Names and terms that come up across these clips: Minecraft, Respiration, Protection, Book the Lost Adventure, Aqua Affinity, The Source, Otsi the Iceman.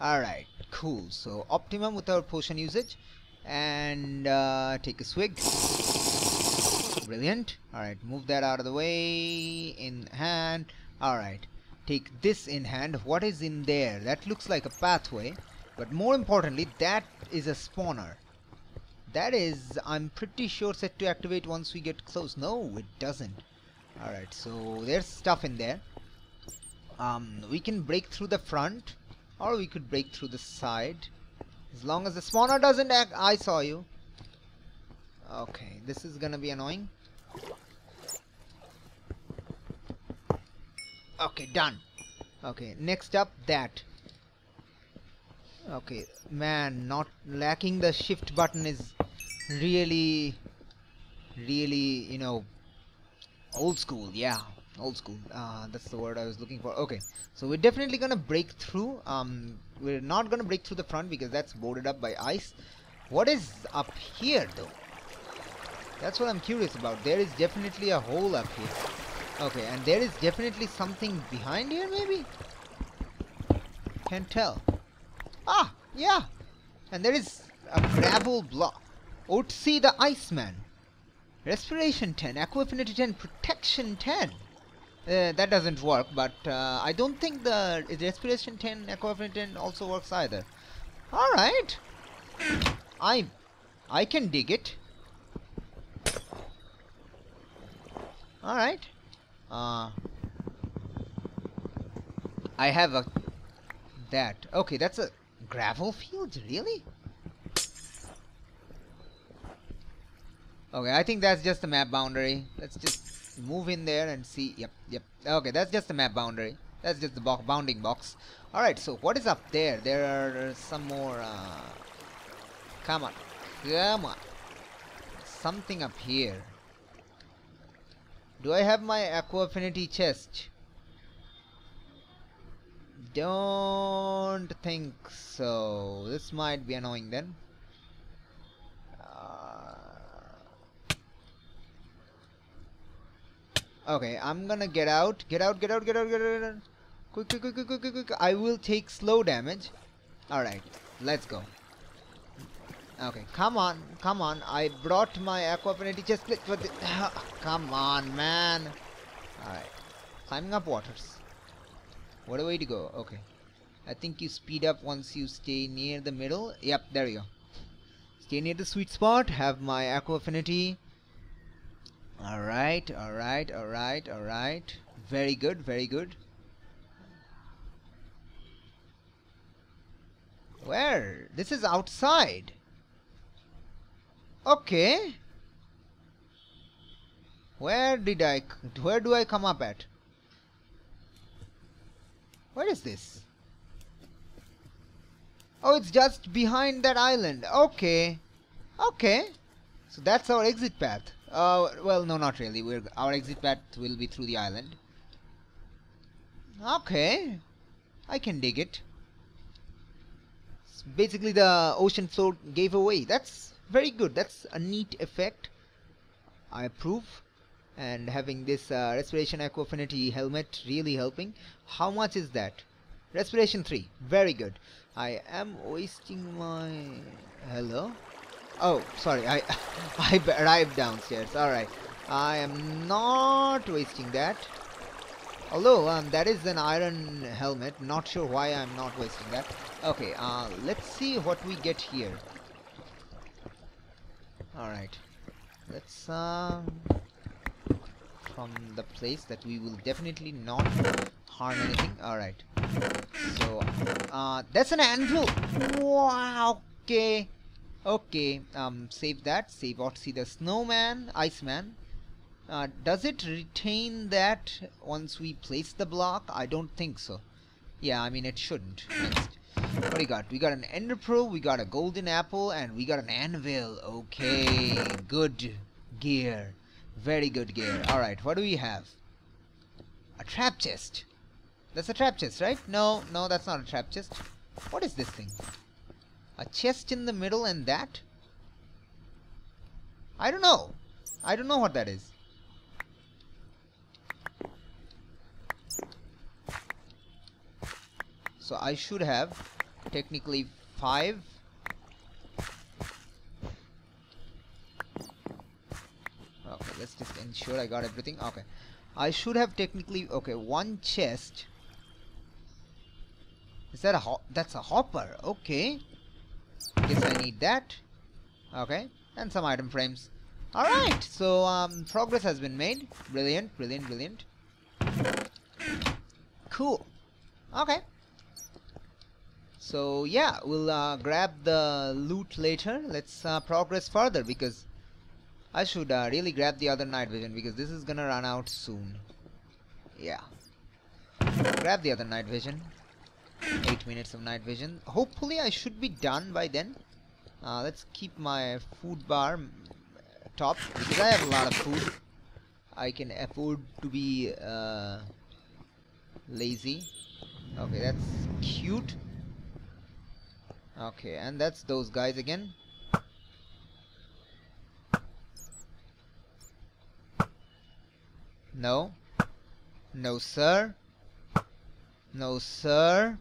Alright, cool. So optimum with our potion usage. And take a swig. Brilliant. Alright, move that out of the way. In hand. Alright, take this in hand. What is in there? That looks like a pathway. But more importantly, that is a spawner. That is, I'm pretty sure, set to activate once we get close. No, it doesn't. Alright, so there's stuff in there. We can break through the front. Or we could break through the side. As long as the spawner doesn't act. I saw you. Okay, this is gonna be annoying. Okay, done. Okay, next up, that. Okay, man, not lacking the shift button is really, you know, old school. Yeah, old school. That's the word I was looking for. Okay, so we're definitely gonna break through. We're not gonna break through the front because that's boarded up by ice. What is up here, though? That's what I'm curious about. There is definitely a hole up here. Okay, and there is definitely something behind here, maybe? Can't tell. Ah, yeah! And there is a gravel block. Otsi the Iceman. Respiration 10, Aqua Affinity 10, Protection 10. That doesn't work, but I don't think the Respiration 10, Aqua Affinity 10 also works either. Alright. I can dig it. Alright. I have a that. Okay, that's a gravel field, really? Okay, I think that's just the map boundary. Let's just move in there and see. Yep, yep. Okay, that's just the map boundary. That's just the bounding box. Alright, so what is up there? There are some more, come on. Come on. Something up here. Do I have my Aqua Affinity chest? Don't think so. This might be annoying then. Okay, I'm gonna get out. Get out, get out, get out, get out, get out. Quick, quick, quick, quick, quick, quick, quick. I will take slow damage. Alright, let's go. Okay, come on, come on. I brought my Aqua Affinity chest plate for the... Come on, man. Alright, climbing up waters. What a way to go. Okay, I think you speed up once you stay near the middle. Yep, there you go. Stay near the sweet spot. Have my Aqua Affinity. Alright, alright, alright, alright. Very good, very good. Where? This is outside. Okay. Where do I come up at? Where is this? Oh, it's just behind that island. Okay. Okay. So that's our exit path. Well, no, not really. Our exit path will be through the island. Okay. I can dig it. It's basically the ocean floor gave away. That's... very good. That's a neat effect. I approve. And having this Respiration Aqua Affinity helmet really helping. How much is that? Respiration 3. Very good. I am wasting my... Hello? Oh, sorry. I arrived downstairs. Alright. I am not wasting that. Although, that is an iron helmet. Not sure why I'm not wasting that. Okay, let's see what we get here. Alright, let's from the place that we will definitely not harm anything. Alright, so that's an anvil. Wow, okay, okay, save that, save Otsi the Snowman, Iceman. Does it retain that once we place the block? I don't think so. Yeah, I mean it shouldn't. Next. What do you got? We got an ender pearl, we got a golden apple, and we got an anvil. Okay, good gear. Very good gear. Alright, what do we have? A trap chest. That's a trap chest, right? No, no, that's not a trap chest. What is this thing? A chest in the middle and that? I don't know. I don't know what that is. So I should have technically 5. Okay, let's just ensure I got everything. Okay, I should have technically, okay, 1 chest. Is that a that's a hopper? Okay, guess I need that. Okay, and some item frames. Alright, so progress has been made. Brilliant, brilliant, brilliant. Cool. Okay. So yeah, we'll grab the loot later. Let's progress further, because I should really grab the other night vision, because this is gonna run out soon. Yeah. Grab the other night vision. 8 minutes of night vision. Hopefully I should be done by then. Let's keep my food bar top, because I have a lot of food. I can afford to be lazy. Okay, that's cute. Okay, and that's those guys again. No. No, sir. No, sir.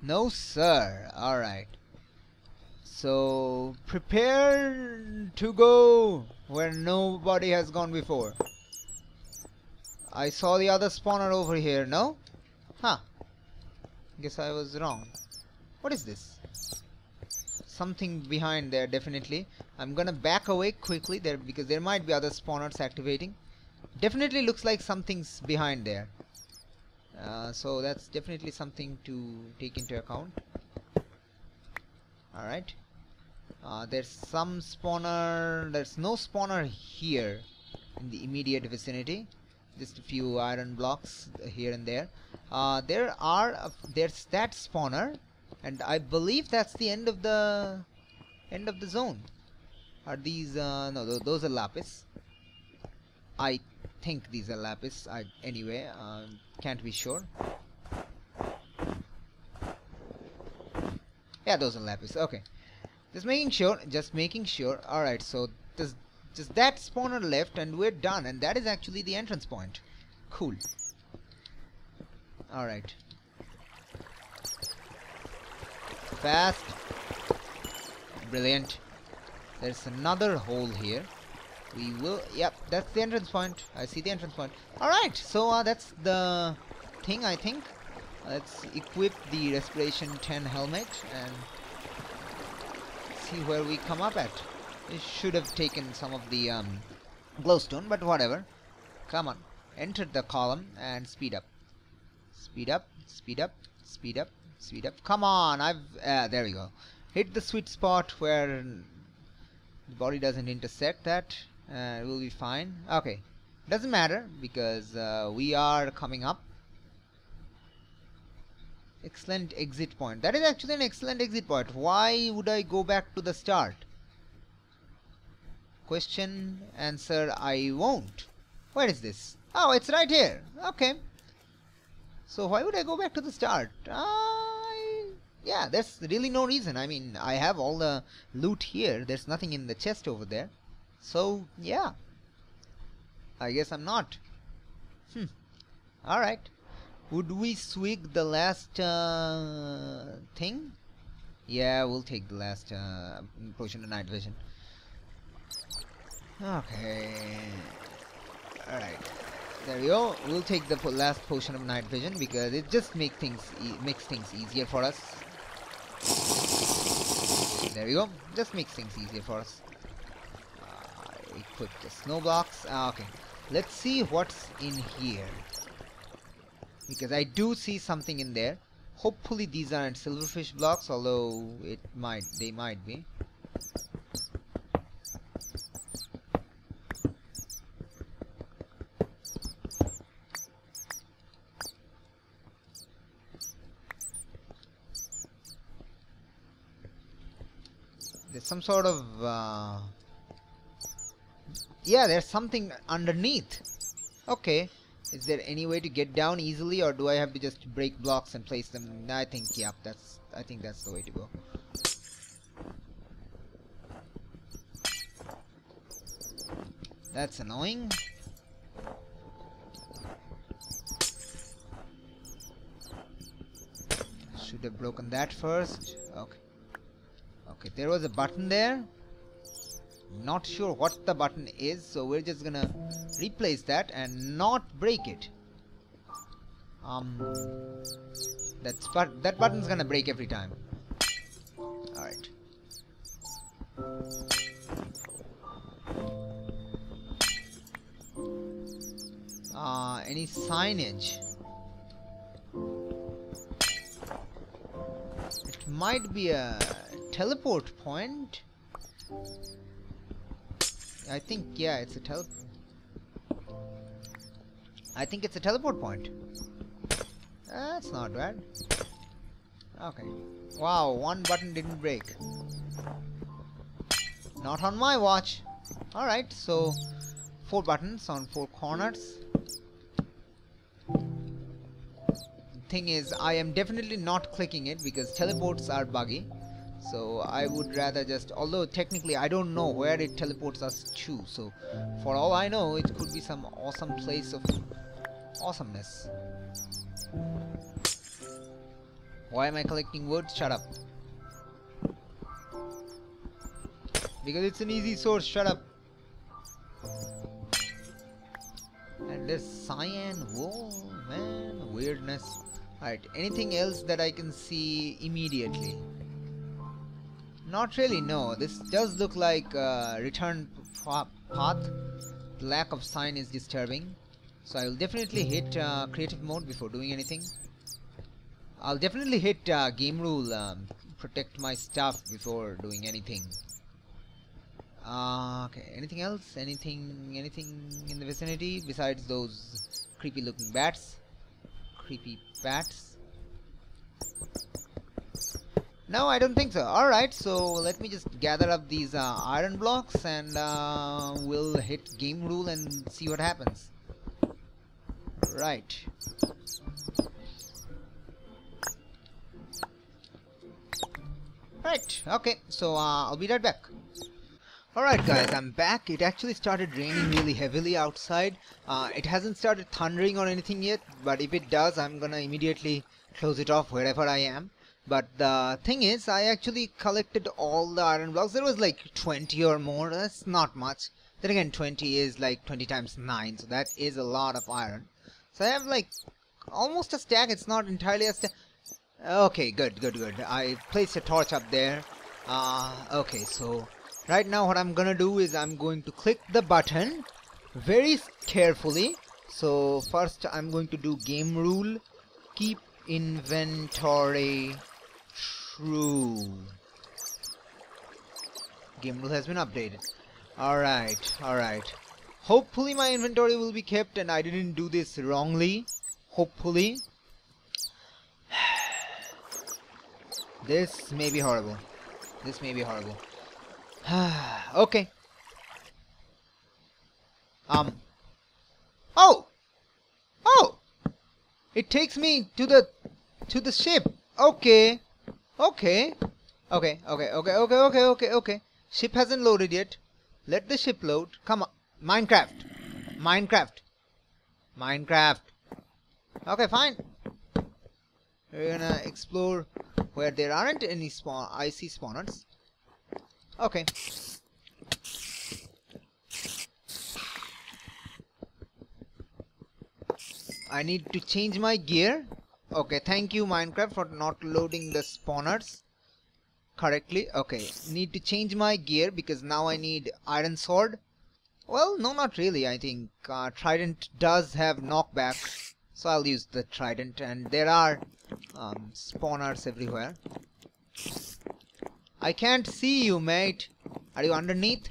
No, sir. Alright. So, prepare to go where nobody has gone before. I saw the other spawner over here, no? Huh. Guess I was wrong. What is this? Something behind there, definitely. I'm gonna back away quickly there, because there might be other spawners activating. Definitely looks like something's behind there. So that's definitely something to take into account. Alright. There's some spawner. There's no spawner here in the immediate vicinity. Just a few iron blocks here and there. There's that spawner, and I believe that's the end of the zone. Are these no? Those are lapis. I think these are lapis. Anyway, can't be sure. Yeah, those are lapis. Okay, just making sure. All right, so there's just that spawner left, and we're done. And that is actually the entrance point. Cool. All right. Fast. Brilliant. There's another hole here. We will. Yep, that's the entrance point. I see the entrance point. All right. So that's the thing, I think. Let's equip the Respiration 10 helmet and see where we come up at. It should have taken some of the glowstone, but whatever. Come on. Enter the column and speed up. Speed up, speed up, speed up, speed up. Come on, there we go. Hit the sweet spot where the body doesn't intersect that. It will be fine. Okay. Doesn't matter, because we are coming up. Excellent exit point. That is actually an excellent exit point. Why would I go back to the start? Question, answer, I won't. Where is this? Oh, it's right here. Okay. So why would I go back to the start? Yeah, there's really no reason. I mean, I have all the loot here. There's nothing in the chest over there. So, yeah. I guess I'm not. Alright. Would we swig the last thing? Yeah, we'll take the last potion of night vision. Okay. Alright. There we go. We'll take the last potion of night vision, because it just makes things easier for us. There we go. Just makes things easier for us. Equip the snow blocks. Okay. Let's see what's in here. Because I do see something in there. Hopefully these aren't silverfish blocks, although they might be. There's some sort of yeah, there's something underneath. Okay. Is there any way to get down easily, or do I have to just break blocks and place them? I think, yeah, I think that's the way to go. That's annoying. should have broken that first. Okay. Okay, there was a button there. Not sure what the button is, so we're just gonna replace that and not break it. That button's gonna break every time. Alright. Any signage? It might be a teleport point. I think, yeah, it's a teleport point. That's not bad. Okay. Wow, one button didn't break. Not on my watch. Alright, so 4 buttons on 4 corners. The thing is, I am definitely not clicking it because teleports are buggy. So I would rather just, although technically I don't know where it teleports us to, so for all I know it could be some awesome place of awesomeness. Why am I collecting wood? Shut up. Because it's an easy source, shut up. And there's cyan, whoa man, weirdness. Alright, anything else that I can see immediately? Not really, no. This does look like a return path. The lack of sign is disturbing. So I will definitely hit creative mode before doing anything. I'll definitely hit game rule, protect my stuff before doing anything. Okay, anything else? Anything in the vicinity besides those creepy looking bats? Creepy bats? No, I don't think so. Alright, so let me just gather up these iron blocks and we'll hit game rule and see what happens. Right. Right, okay, so I'll be right back. Alright guys, I'm back. It actually started raining really heavily outside. It hasn't started thundering or anything yet, but if it does, I'm gonna immediately close it off wherever I am. But the thing is, I actually collected all the iron blocks. There was like 20 or more. That's not much. Then again, 20 is like 20 times 9. So that is a lot of iron. So I have like almost a stack. It's not entirely a stack. Okay, good, good, good. I placed a torch up there. Okay, so right now what I'm going to do is I'm going to click the button very carefully. So first I'm going to do game rule. Keep inventory true. Game rule has been updated. Alright, alright. Hopefully my inventory will be kept and I didn't do this wrongly. Hopefully. This may be horrible. This may be horrible. Okay. Oh! Oh! It takes me to the ship. Okay. Okay. Okay, okay, okay, okay, okay, okay, okay. Ship hasn't loaded yet. Let the ship load. Come on. Minecraft. Minecraft. Minecraft. Okay, fine. We're gonna explore where there aren't any icy spawners. Okay. I need to change my gear. Okay, thank you Minecraft for not loading the spawners correctly. Okay, need to change my gear because now I need iron sword. Well, no, not really. I think trident does have knockback, so I'll use the trident. And there are spawners everywhere. I can't see you, mate. Are you underneath?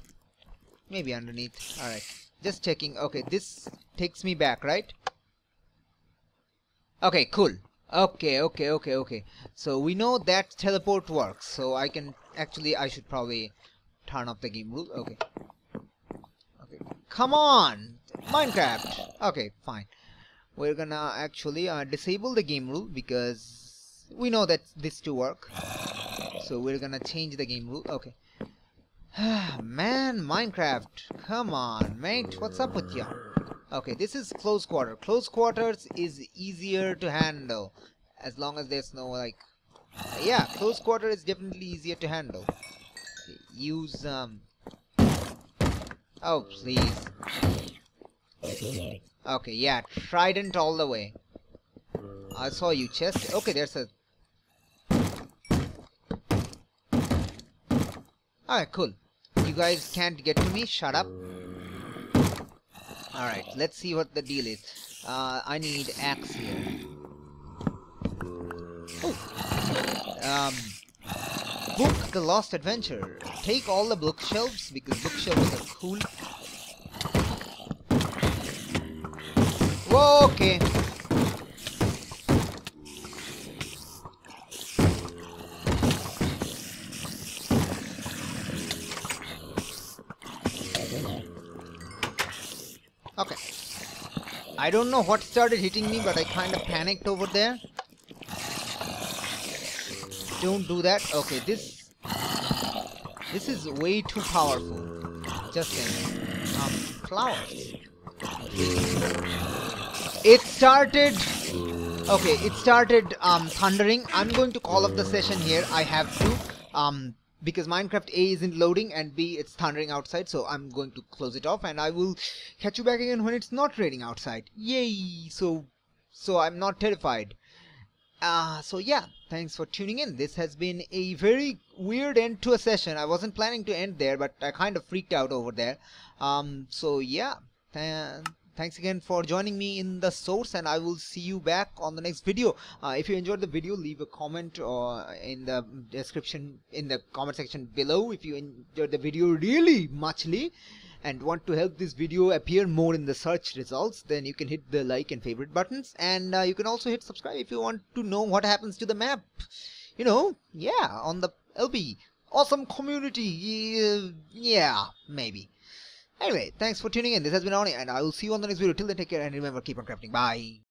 Maybe underneath. Alright, just checking. Okay, this takes me back, right? Okay, cool. Okay, okay, okay, okay. So we know that teleport works. So I can actually, I should probably turn off the game rule. Okay. Okay. Come on, Minecraft. Okay, fine. We're gonna actually disable the game rule because we know that this to work. So we're gonna change the game rule. Okay. Man, Minecraft. Come on, mate. What's up with you? Okay, this is close quarter. Close quarters is easier to handle as long as there's no like Yeah, close quarter is definitely easier to handle. Use, oh, please. Okay, yeah, trident all the way. I saw you, chest. Okay, there's a... Alright, cool. You guys can't get to me, shut up. Alright, let's see what the deal is. I need axe here. Oh. Book the Lost Adventure. Take all the bookshelves, because bookshelves are cool. Whoa, okay. Okay. I don't know what started hitting me, but I kind of panicked over there. Don't do that. Okay, this is way too powerful. Just saying. Flowers. It started... Okay, it started thundering. I'm going to call off the session here. I have to. Because Minecraft A isn't loading and B it's thundering outside, so I'm going to close it off and I will catch you back again when it's not raining outside. Yay! So I'm not terrified. So yeah, thanks for tuning in. This has been a very weird end to a session. I wasn't planning to end there, but I kind of freaked out over there. So yeah, thanks again for joining me in the source, and I will see you back on the next video. If you enjoyed the video, leave a comment or in the description, in the comment section below. If you enjoyed the video really muchly and want to help this video appear more in the search results, then you can hit the like and favorite buttons, and you can also hit subscribe if you want to know what happens to the map, you know. Yeah, on the LB awesome community. Yeah, maybe. Anyway, thanks for tuning in. This has been Oni, and I will see you on the next video. Till then, take care, and remember, keep on crafting. Bye.